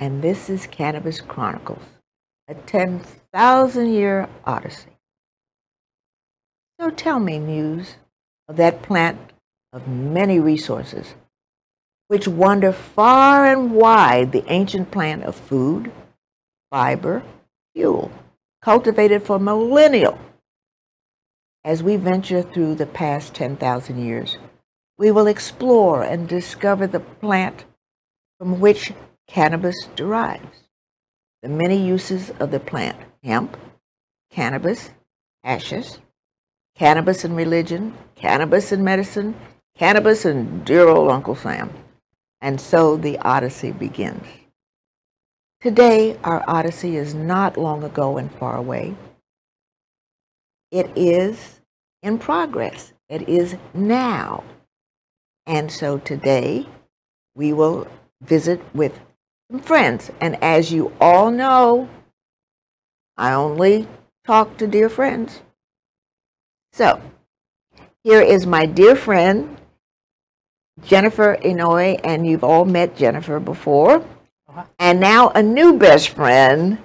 and this is Cannabis Chronicles, a 10,000-year odyssey. So tell me, Muse, of that plant of many resources, which wander far and wide, the ancient plant of food, fiber, fuel, cultivated for millennia. As we venture through the past 10,000 years, we will explore and discover the plant from which cannabis derives, the many uses of the plant: hemp, cannabis, ashes, cannabis in religion, cannabis in medicine, cannabis in dear old Uncle Sam. And so the odyssey begins. Today, our odyssey is not long ago and far away. It is in progress. It is now. And so today, we will visit with some friends. And as you all know, I only talk to dear friends. So, here is my dear friend, Jennifer Inouye, and you've all met Jennifer before. And now a new best friend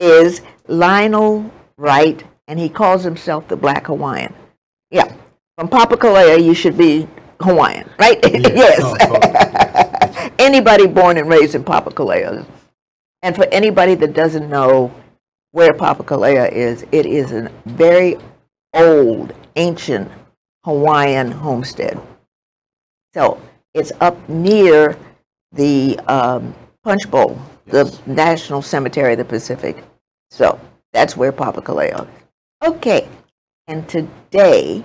is Lionel Wright, and he calls himself the Black Hawaiian. Yeah, from Papakōlea, you should be Hawaiian, right? Yes. Yes. Anybody born and raised in Papakōlea. And for anybody that doesn't know where Papakōlea is, it is a very old, ancient Hawaiian homestead. So it's up near the Punch Bowl, yes, the National Cemetery of the Pacific. So that's where Papakōlea is. Okay, and today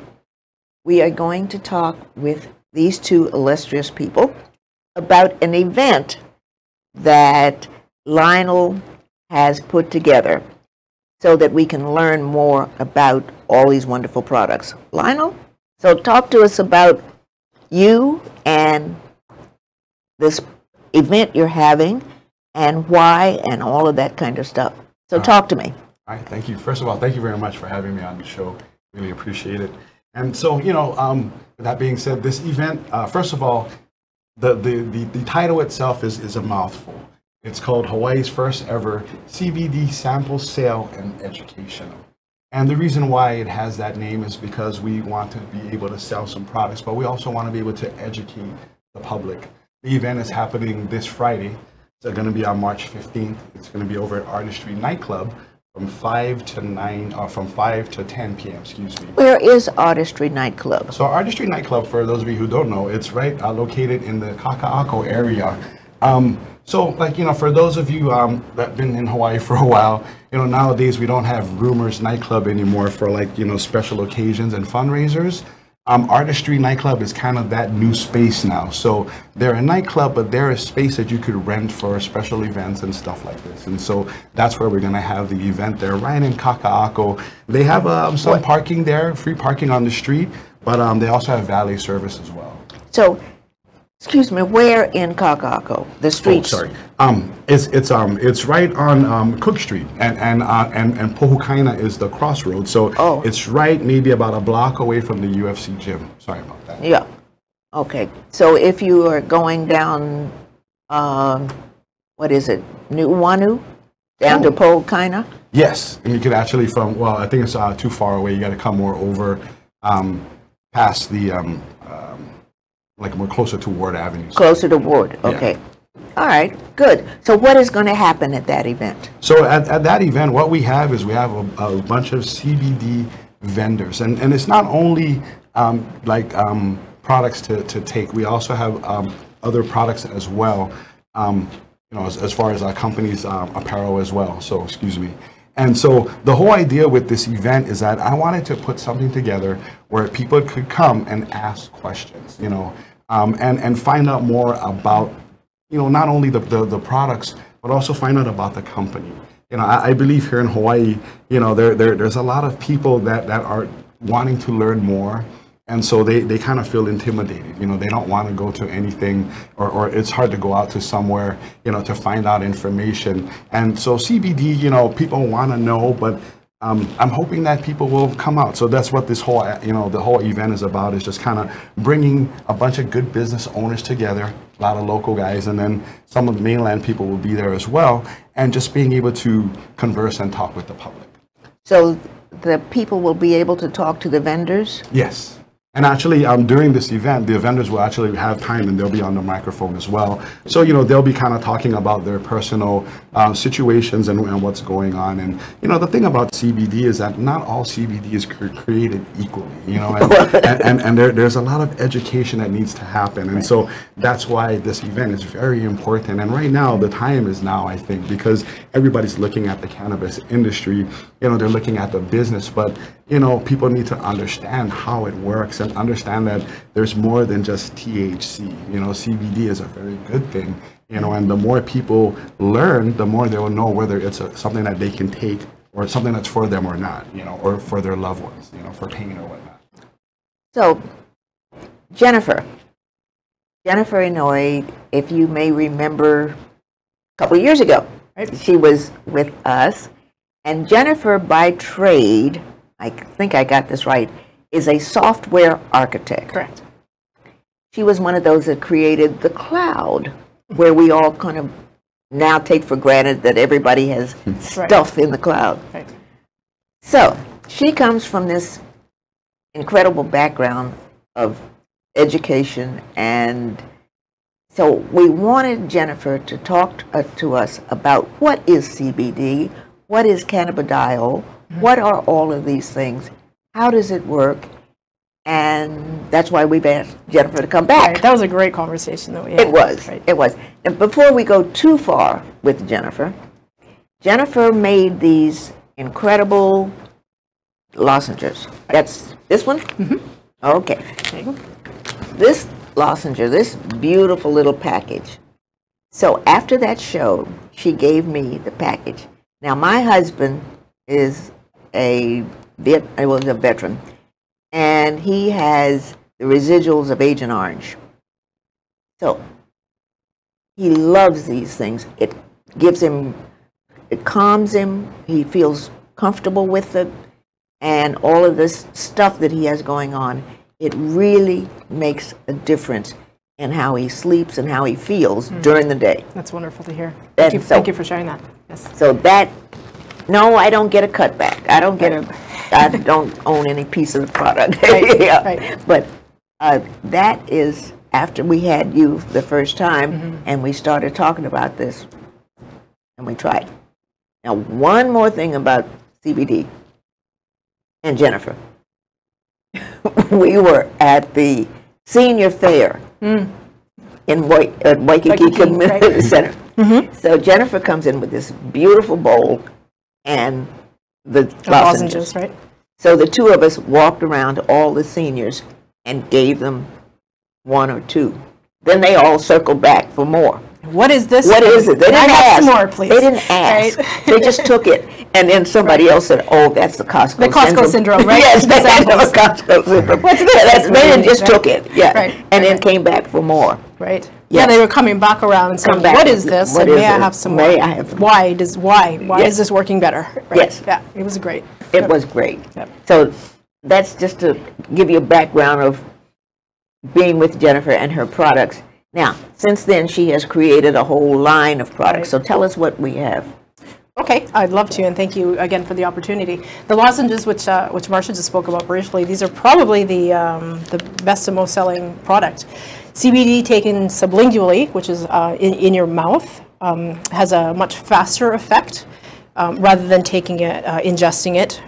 we are going to talk with these two illustrious people about an event that Lionel has put together so that we can learn more about all these wonderful products. Lionel, so talk to us about you and this event you're having and why and all of that kind of stuff. So talk to me. All right, thank you. First of all, thank you very much for having me on the show. Really appreciate it. And so, you know, that being said, this event, first of all, the title itself is a mouthful. It's called Hawaii's First Ever CBD Sample Sale and Educational. And the reason why it has that name is because we want to be able to sell some products, but we also want to be able to educate the public. The event is happening this Friday. It's going to be on March 15th. It's going to be over at Artistry Nightclub from 5 to 10 p.m. Excuse me. Where is Artistry Nightclub? So Artistry Nightclub, for those of you who don't know, it's right located in the Kakaʻako area. So, like, you know, for those of you that have been in Hawaii for a while, you know, nowadays we don't have Rumors Nightclub anymore for, like, you know, special occasions and fundraisers. Artistry Nightclub is kind of that new space now. So they're a nightclub, but they're a space that you could rent for special events and stuff like this. And so that's where we're going to have the event there, right in Kakaʻako. They have some parking there, free parking on the street, but they also have valet service as well. So, excuse me, where in Kakaʻako? The streets? Oh, sorry. It's right on Cook Street, and Pohukaina is the crossroads. So it's right maybe about a block away from the UFC gym. Sorry about that. Yeah. Okay. So if you are going down, what is it, Nu'uanu, down to Pohukaina? Yes, and you could actually from, well, I think it's too far away. You got to come more over past the, like more closer to Ward Avenue. Closer to Ward, okay. Yeah. All right, good. So what is going to happen at that event? So at that event, what we have is we have a bunch of CBD vendors. And it's not only products to take. We also have other products as well, you know, as far as our company's apparel as well. So, excuse me. And so the whole idea with this event is that I wanted to put something together where people could come and ask questions, you know, and find out more about, you know, not only the products, but also find out about the company. You know, I believe here in Hawaii, you know, there's a lot of people that are wanting to learn more. And so they kind of feel intimidated, you know, they don't want to go to anything or it's hard to go out to somewhere, you know, to find out information. And so CBD, you know, people want to know, but I'm hoping that people will come out. So that's what this whole, the whole event is about, is just kind of bringing a bunch of good business owners together, a lot of local guys, and then some of the mainland people will be there as well, and just being able to converse and talk with the public. So the people will be able to talk to the vendors? Yes. And actually, during this event, the vendors will actually have time, and they'll be on the microphone as well. So, they'll be kind of talking about their personal situations and what's going on. And, the thing about CBD is that not all CBD is created equally, and there's a lot of education that needs to happen. And so that's why this event is very important. And right now, the time is now, I think, because everybody's looking at the cannabis industry. They're looking at the business, but, people need to understand how it works and understand that there's more than just THC. CBD is a very good thing, and the more people learn, the more they will know whether it's something that they can take or something that's for them or not, or for their loved ones, for pain or whatnot. So, Jennifer Inouye, if you may remember, a couple of years ago, right? She was with us. And Jennifer, by trade, I think I got this right, is a software architect. Correct. She was one of those that created the cloud, where we all kind of now take for granted that everybody has stuff in the cloud. Right. So she comes from this incredible background of education, and so we wanted Jennifer to talk to us about what is CBD, what is cannabidiol, what are all of these things, how does it work, and that's why we've asked Jennifer to come back. Right, that was a great conversation that we had. It was, right. It was. And before we go too far with Jennifer, Jennifer made these incredible lozenges. That's this one? Mm-hmm. Okay. There you go. This lozenge, this beautiful little package. So after that show, she gave me the package. Now, my husband is a veteran, and he has the residuals of Agent Orange. So he loves these things. It gives him, it calms him. He feels comfortable with it, and all of this stuff that he has going on, it really makes a difference in how he sleeps and how he feels during the day. That's wonderful to hear. Thank you for sharing that. Yes. So that, no, I don't get a cutback. I don't get I don't own any piece of the product. Right. But that is after we had you the first time, and we started talking about this, and we tried. Now, one more thing about CBD and Jennifer. We were at the senior fair in Waikiki Community Center. So Jennifer comes in with this beautiful bowl and the lozenges, right? So the two of us walked around to all the seniors and gave them one or two. Then they all circled back for more. What is this? What is it? They didn't ask. Some more, please. They didn't ask. Right? They just took it. And then somebody else said, oh, that's the Costco syndrome. The Costco syndrome, right? Yes, that's the Costco syndrome. What's this? Yeah, they just took it. Yeah. Right. And then came back for more. Right. Yeah, yeah, they were coming back around and saying, what is this? What and is may I have some may more? I have some why more. Does why yes. is this working better? Right. Yes. Yeah. It was great. It was great. Yep. So that's just to give you a background of being with Jennifer and her products. Now, since then, she has created a whole line of products. Right. So tell us what we have. Okay, I'd love to, and thank you again for the opportunity. The lozenges, which Marsha just spoke about briefly, these are probably the best and most selling product. CBD taken sublingually, which is in your mouth, has a much faster effect rather than taking it, ingesting it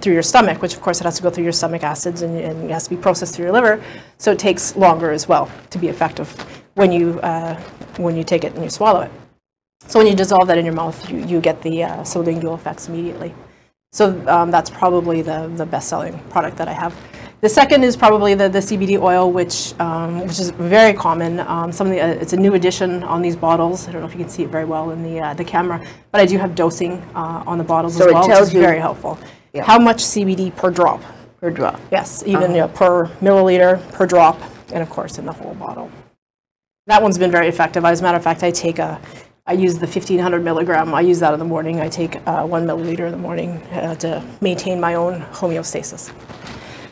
through your stomach, which of course it has to go through your stomach acids and it has to be processed through your liver, so it takes longer as well to be effective when you take it and you swallow it. So when you dissolve that in your mouth, you get the sublingual effects immediately. So that's probably the best-selling product that I have. The second is probably the CBD oil, which is very common. It's a new addition on these bottles. I don't know if you can see it very well in the camera, but I do have dosing on the bottles as well, which is very helpful. Yeah. How much CBD per drop? Per drop. Yes, even per milliliter, per drop, and of course in the whole bottle. That one's been very effective. As a matter of fact, I take I use the 1,500 milligram. I use that in the morning. I take 1 milliliter in the morning to maintain my own homeostasis.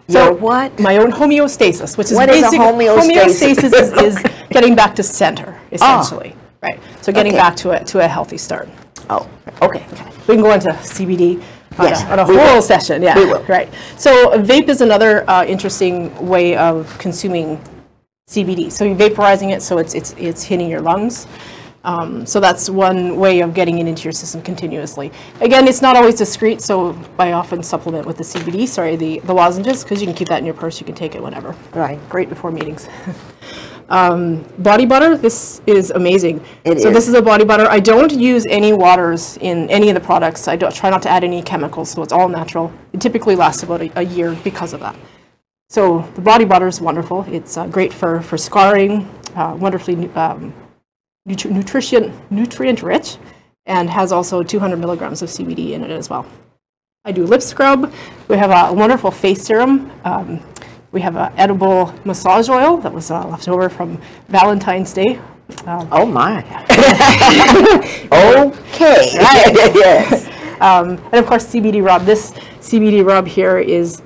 So what? My own homeostasis, which is basically homeostasis is getting back to center, essentially. Oh, right. So getting back to a healthy start. Oh, okay. Okay. We can go into CBD. Yes, on a whole session, yeah, right. So vape is another interesting way of consuming CBD. So you're vaporizing it, so it's hitting your lungs. So that's one way of getting it into your system continuously. Again, it's not always discreet, so I often supplement with the CBD, the lozenges, because you can keep that in your purse. You can take it whenever. Right. Great before meetings. Body butter, this is amazing. So this is a body butter. I don't use any waters in any of the products. I try not to add any chemicals, so it's all natural. It typically lasts about a year because of that. So the body butter is wonderful. It's great for scarring, wonderfully nutrient rich, and has also 200 milligrams of CBD in it as well. I do lip scrub. We have a wonderful face serum. We have an edible massage oil that was left over from Valentine's Day. Oh my! Okay. Right. Yes. And of course, CBD rub. This CBD rub here is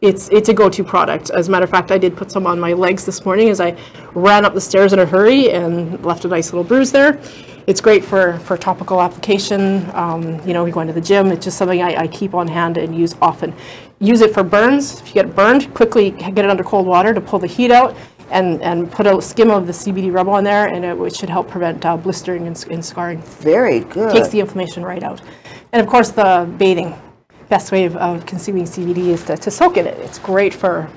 it's a go-to product. As a matter of fact, I did put some on my legs this morning as I ran up the stairs in a hurry and left a nice little bruise there. It's great for topical application. You know, we go into the gym. It's just something I keep on hand and use often. Use it for burns. If you get burned, quickly get it under cold water to pull the heat out, and put a skim of the CBD rub on there, and it should help prevent blistering and scarring. Very good. Takes the inflammation right out. And of course, the bathing. Best way of consuming CBD is to soak in it. It's great for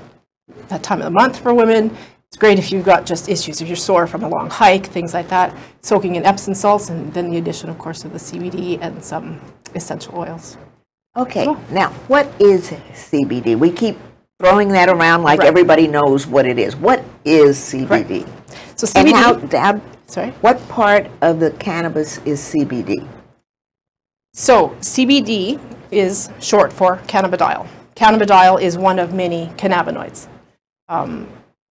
that time of the month for women. It's great if you've got just issues, if you're sore from a long hike, things like that. Soaking in Epsom salts, and then the addition, of course, of the CBD and some essential oils. Okay, now, what is CBD? We keep throwing that around like everybody knows what it is. What is CBD? So CBD, and what part of the cannabis is CBD? So CBD is short for cannabidiol. Cannabidiol is one of many cannabinoids.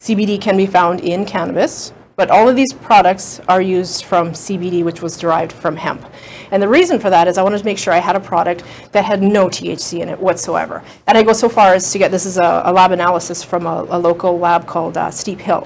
CBD can be found in cannabis, but all of these products are used from CBD, which was derived from hemp. And the reason for that is I wanted to make sure I had a product that had no THC in it whatsoever. And I go so far as to get, this is a lab analysis from a local lab called Steep Hill.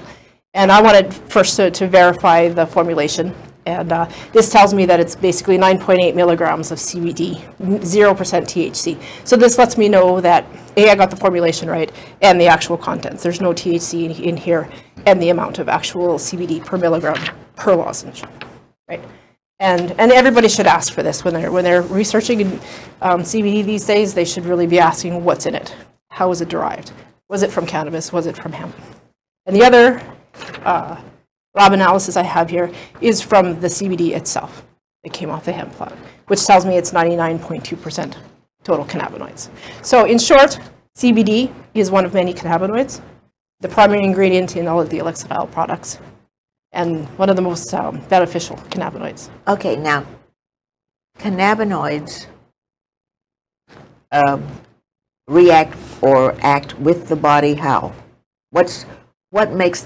And I wanted first to verify the formulation. And this tells me that it's basically 9.8 milligrams of CBD, 0% THC. So this lets me know that, A, I got the formulation right, and the actual contents. There's no THC in here, and the amount of actual CBD per milligram per lozenge, right? And everybody should ask for this. When they're researching CBD these days, they should really be asking what's in it. How is it derived? Was it from cannabis? Was it from hemp? And the other lab analysis I have here is from the CBD itself. It came off the hemp plant, which tells me it's 99.2% total cannabinoids. So in short, CBD is one of many cannabinoids, the primary ingredient in all of the electrolyte products, and one of the most beneficial cannabinoids. Okay, now, cannabinoids react or act with the body how? What makes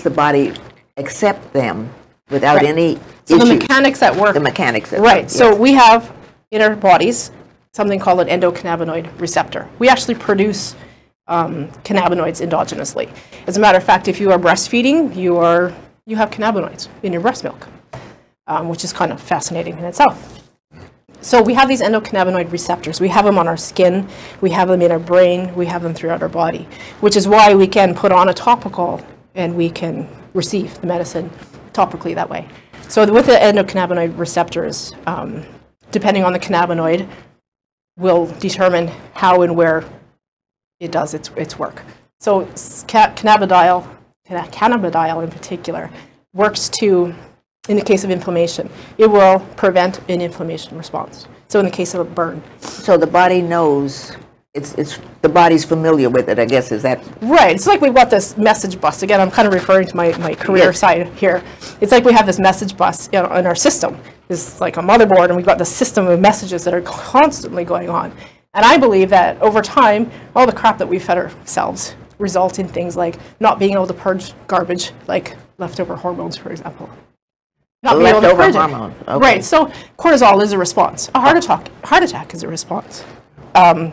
the body accept them without any issues? The mechanics at work. The mechanics at work. Right. Yes. So we have in our bodies something called an endocannabinoid receptor. We actually produce cannabinoids endogenously. As a matter of fact, if you are breastfeeding, you have cannabinoids in your breast milk, which is kind of fascinating in itself. So we have these endocannabinoid receptors. We have them on our skin, we have them in our brain, we have them throughout our body, which is why we can put on a topical and we can receive the medicine topically that way. So with the endocannabinoid receptors, depending on the cannabinoid, will determine how and where it does its work. So cannabidiol in particular, works to, in the case of inflammation, it will prevent an inflammation response. So in the case of a burn. So the body knows. The body's familiar with it, I guess, is that? Right, it's like we've got this message bus. Again, I'm kind of referring to my career side here. It's like we have this message bus in our system. It's like a motherboard, and we've got the system of messages that are constantly going on. And I believe that over time, all the crap that we fed ourselves results in things like not being able to purge garbage, like leftover hormones, for example. Leftover hormone. Okay. Right. So cortisol is a response. A heart attack is a response, a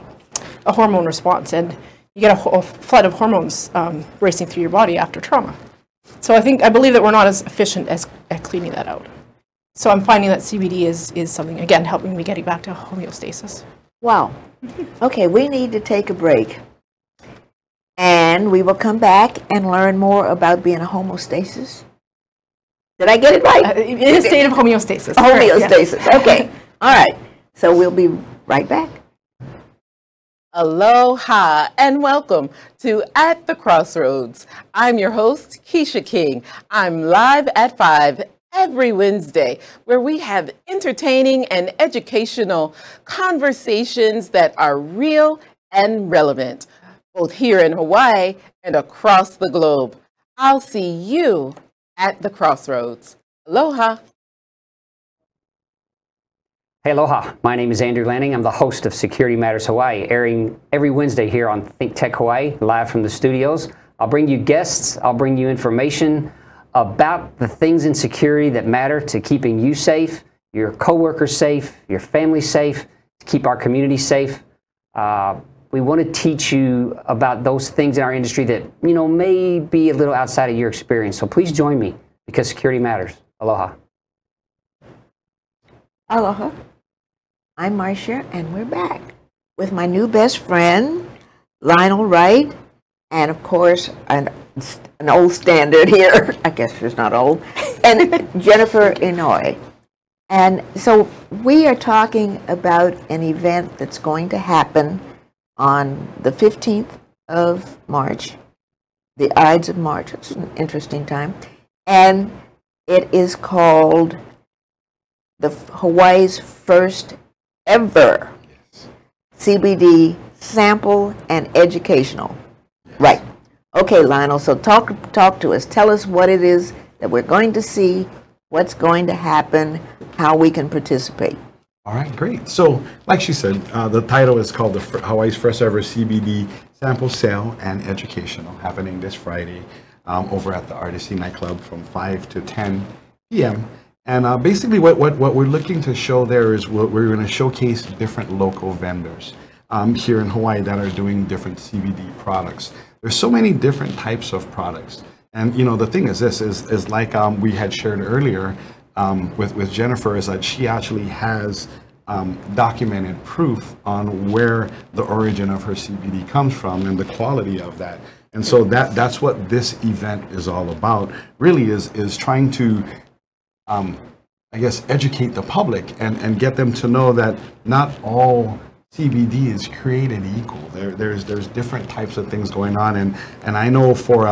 hormone response, and you get a flood of hormones racing through your body after trauma. So I believe that we're not as efficient at cleaning that out. So I'm finding that CBD is something, again, helping me getting back to homeostasis. Wow. Okay, we need to take a break. And we will come back and learn more about being a homeostasis. Did I get it right? It is a state of homeostasis. Homeostasis. Yes. Okay. All right. So we'll be right back. Aloha and welcome to At the Crossroads. I'm your host, Keisha King. I'm live at 5 every Wednesday, where we have entertaining and educational conversations that are real and relevant, both here in Hawaii and across the globe. I'll see you at the Crossroads. Aloha. Hey, aloha. My name is Andrew Lanning. I'm the host of Security Matters Hawaii, airing every Wednesday here on Think Tech Hawaii, live from the studios. I'll bring you guests. I'll bring you information about the things in security that matter to keeping you safe, your coworkers safe, your family safe, to keep our community safe. We want to teach you about those things in our industry that, you know, may be a little outside of your experience. So please join me, because security matters. Aloha. Aloha. I'm Marcia, and we're back with my new best friend, Lionel Wright, and of course, an old standard here. I guess she's not old. And Jennifer Inouye. And so we are talking about an event that's going to happen on the 15th of March, the Ides of March. It's an interesting time. And it is called Hawaii's first ever CBD sample and educational. Yes. Right. Okay, Lionel, so talk to us. Tell us what it is that we're going to see, what's going to happen, how we can participate. All right, great. So, like she said, the title is called Hawaii's First Ever CBD Sample Sale and Educational, happening this Friday over at the Artistry Nightclub from 5 to 10 p.m. And basically what we're looking to show there is we're going to showcase different local vendors here in Hawaii that are doing different CBD products. There's so many different types of products. And, you know, the thing is this, is like we had shared earlier, with Jennifer, is that she actually has documented proof on where the origin of her CBD comes from and the quality of that. And so that's what this event is all about, really, is trying to, I guess, educate the public and get them to know that not all CBD is created equal. There's different types of things going on. And I know for...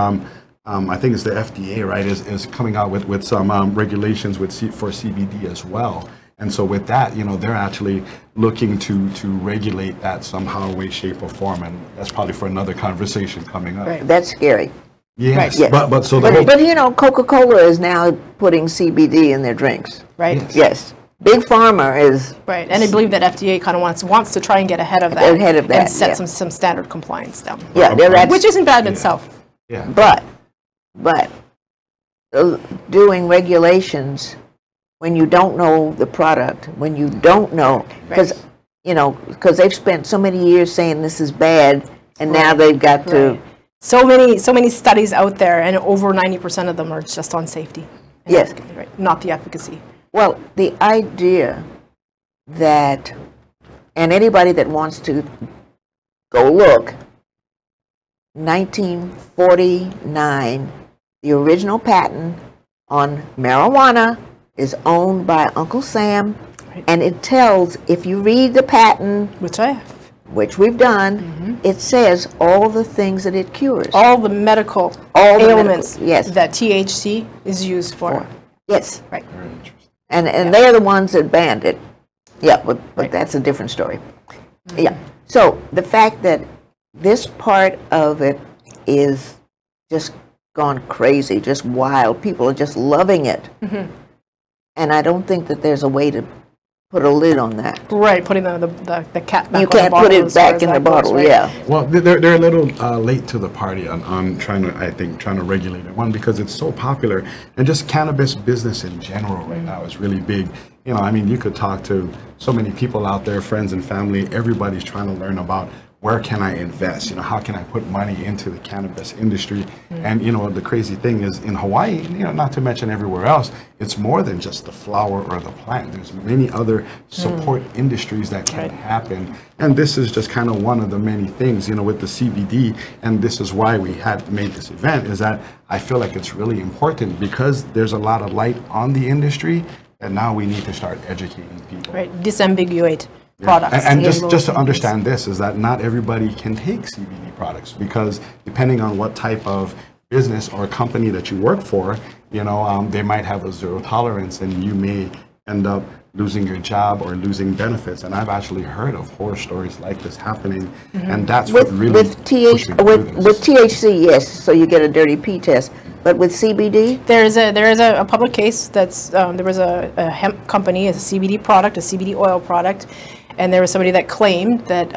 I think it's the FDA, right, is coming out with some regulations for CBD as well. And so with that, you know, they're actually looking to regulate that somehow, way, shape, or form. And that's probably for another conversation coming up. Right. That's scary. Yes. Right. Yes. But you know, Coca-Cola is now putting CBD in their drinks. Right. Yes. Yes. Big Pharma is... Right, and I believe that FDA kind of wants to try and get ahead of that. And set some standard compliance down. Yeah. Which isn't bad in itself. Yeah. But doing regulations when you don't know the product, when you don't know, because right. You know, because they've spent so many years saying this is bad, and right. Now they've got right. to so many studies out there, and over 90% of them are just on safety. Yes, right, not the efficacy. Well, the idea that, and anybody that wants to go look, 1949. The original patent on marijuana is owned by Uncle Sam, right. And it tells, if you read the patent, which I have, which we've done, mm-hmm. It says all the things that it cures, all the medical ailments, yes, that THC is used for. Yes, right. Very interesting. And yeah. They're the ones that banned it. Yeah, but right. That's a different story. Mm-hmm. Yeah. So the fact that this part of it is just gone crazy, just wild. People are just loving it. Mm-hmm. And I don't think that there's a way to put a lid on that. Right, putting the cap back. You can't put it back in the bottle, right? Yeah. Well, they're a little late to the party on trying to, I think, trying to regulate it. One, because it's so popular, and just cannabis business in general right now is really big. You know, I mean, you could talk to so many people out there, friends and family. Everybody's trying to learn about where can I invest? You know, how can I put money into the cannabis industry? And, you know, the crazy thing is in Hawaii, you know, not to mention everywhere else, it's more than just the flower or the plant. There's many other support industries that can happen. And this is just kind of one of the many things, you know, with the CBD. And this is why we had made this event, is that I feel like it's really important because there's a lot of light on the industry. And now we need to start educating people. Right, disambiguate. Products. And just to understand this is that not everybody can take CBD products, because depending on what type of business or company that you work for, you know, they might have a zero tolerance and you may end up losing your job or losing benefits. And I've actually heard of horror stories like this happening. And that's what really with THC, yes, so you get a dirty pee test. But with CBD, there is a public case that's there was a hemp company, a CBD product, a CBD oil product. And there was somebody that claimed that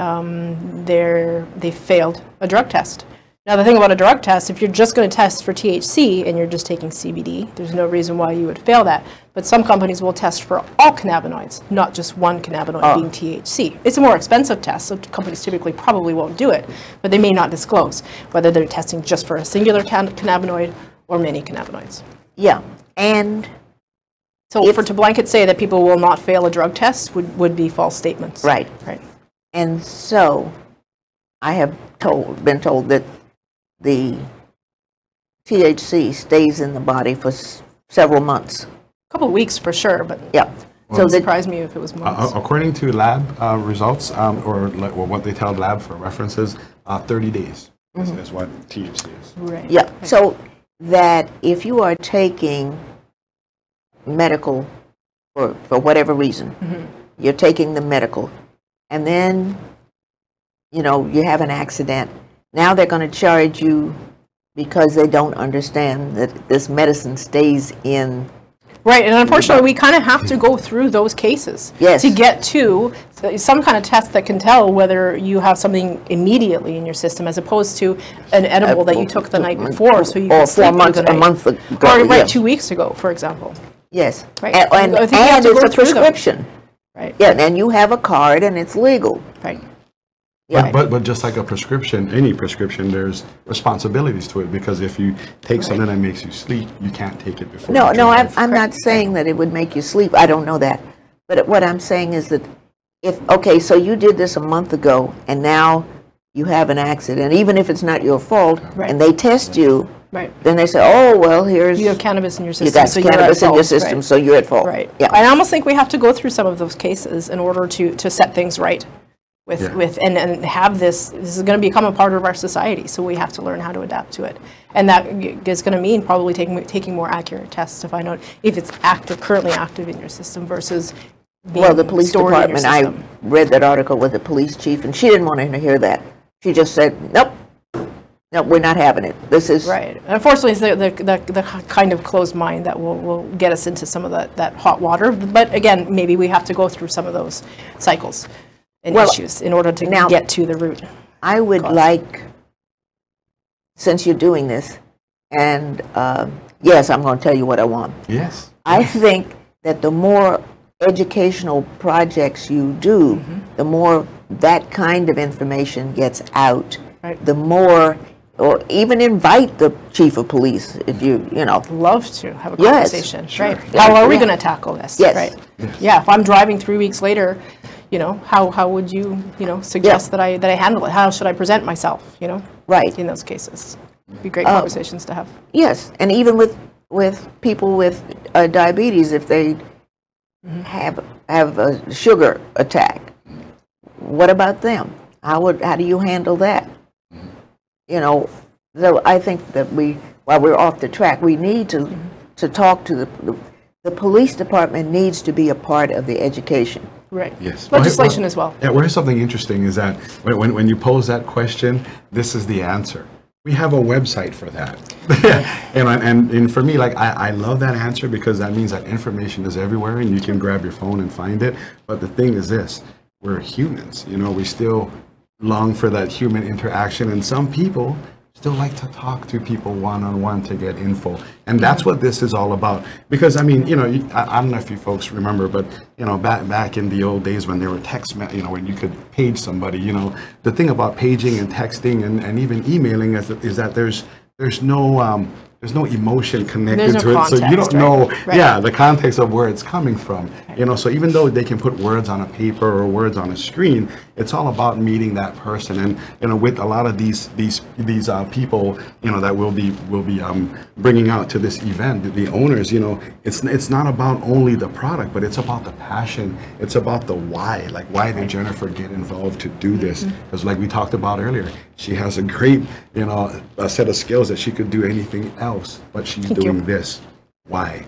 they failed a drug test. Now, the thing about a drug test, if you're just going to test for THC and you're just taking CBD, there's no reason why you would fail that. But some companies will test for all cannabinoids, not just one cannabinoid being THC. It's a more expensive test, so companies typically probably won't do it, but they may not disclose whether they're testing just for a singular cannabinoid or many cannabinoids. Yeah, and... So for to blanket say that people will not fail a drug test would be false statements. Right. Right. And so I have been told that the THC stays in the body for several months. A couple of weeks for sure, but yeah. Well, so it surprised me if it was months. According to lab results, or what they tell lab for references, 30 days is what THC is. Right. Yeah. Right. So that if you are taking medical for whatever reason, you're taking the medical, and then you know you have an accident, now they're going to charge you because they don't understand that this medicine stays in. Right, and unfortunately we kind of have to go through those cases to get to some kind of test that can tell whether you have something immediately in your system, as opposed to an edible that you took the night before, so you can sleep through the night. A month ago, or right, 2 weeks ago, for example. Yes, right. And it's a prescription, right? Yeah, and you have a card, and it's legal, right? Yeah. But just like a prescription, any prescription, there's responsibilities to it, because if you take something that makes you sleep, you can't take it before. No, I'm not saying that it would make you sleep. I don't know that, but what I'm saying is that if so you did this a month ago, and now you have an accident, even if it's not your fault, and they test you. Right. Then they say, oh, well, here's... You have cannabis in your system. You got cannabis in your system, so you're at fault. Right. Yeah. I almost think we have to go through some of those cases in order to set things right with, and have this... This is going to become a part of our society, so we have to learn how to adapt to it. And that is going to mean probably taking more accurate tests to find out if it's currently active in your system versus being Well, the police department, I read that article with the police chief, and she didn't want to hear that. She just said, nope. No, we're not having it. This is... Right. Unfortunately, it's the kind of closed mind that will get us into some of that hot water. But again, maybe we have to go through some of those cycles and issues in order to get to the root. I would like, since you're doing this, and yes, I'm going to tell you what I want. Yes. I think that the more educational projects you do, the more that kind of information gets out, the more... Or even invite the chief of police if you know. Love to have a conversation, right? How are we going to tackle this? Yes. Right. Yes. Yeah. If I'm driving 3 weeks later, you know, how would you know suggest that I handle it? How should I present myself? You know. Right. In those cases, it'd be great conversations to have. Yes, and even with people with diabetes, if they have a sugar attack, what about them? How do you handle that? You know, so I think that while we're off the track, we need to talk to the police department needs to be a part of the education. Right. Yes. Legislation as well. Yeah, where's something interesting is that when you pose that question, this is the answer. We have a website for that. and for me, like, I love that answer, because that means that information is everywhere and you can grab your phone and find it. But the thing is this, we're humans, you know, we still long for that human interaction, and some people still like to talk to people one-on-one to get info. And that's what this is all about. Because, I mean, you know, I don't know if you folks remember, but, you know, back in the old days when there were text, you know, when you could page somebody, you know, the thing about paging and texting and even emailing is that there's no emotion connected to it. So you don't know, yeah, the context of where it's coming from. You know, so even though they can put words on a paper or words on a screen, it's all about meeting that person. And, you know, with a lot of these people, you know, that we'll be bringing out to this event, the owners, you know, it's not about only the product, but it's about the passion. It's about the why. Like, why did Jennifer get involved to do this? Because, like we talked about earlier, she has a great, you know, a set of skills that she could do anything else, but she's doing this. Why?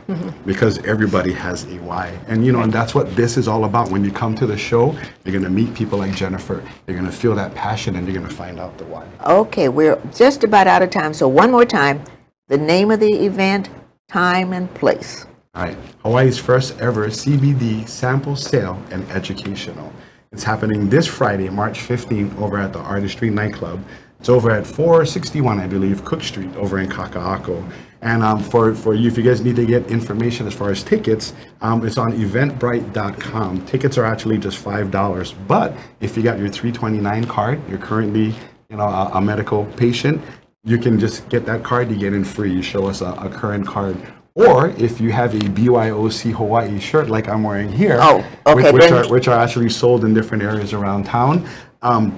Because everybody has a why. And, you know, and that's what this is all about. When you come to the show, you're going to meet people like Jennifer. You're going to feel that passion, and you're going to find out the why. Okay, we're just about out of time. So one more time, the name of the event, time and place. All right. Hawaii's first ever CBD sample sale and educational. It's happening this Friday, March 15th, over at the Artistry Nightclub. It's over at 461, I believe, Cook Street, over in Kakaʻako. And for you, if you guys need to get information as far as tickets, it's on eventbrite.com. Tickets are actually just $5. But if you got your 329 card, you're currently, you know, a medical patient, you can just get that card. You get in free. You show us a current card. Or if you have a BYOC Hawaii shirt like I'm wearing here, which are actually sold in different areas around town,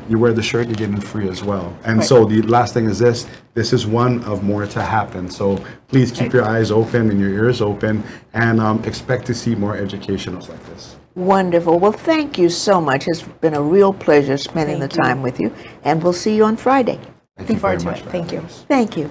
you wear the shirt, you get it free as well. And so the last thing is this, this is one of more to happen. So please keep your eyes open and your ears open, and expect to see more educationals like this. Wonderful. Well, thank you so much. It's been a real pleasure spending the time with you, and we'll see you on Friday. Thank you very much. Thank you. Thank you.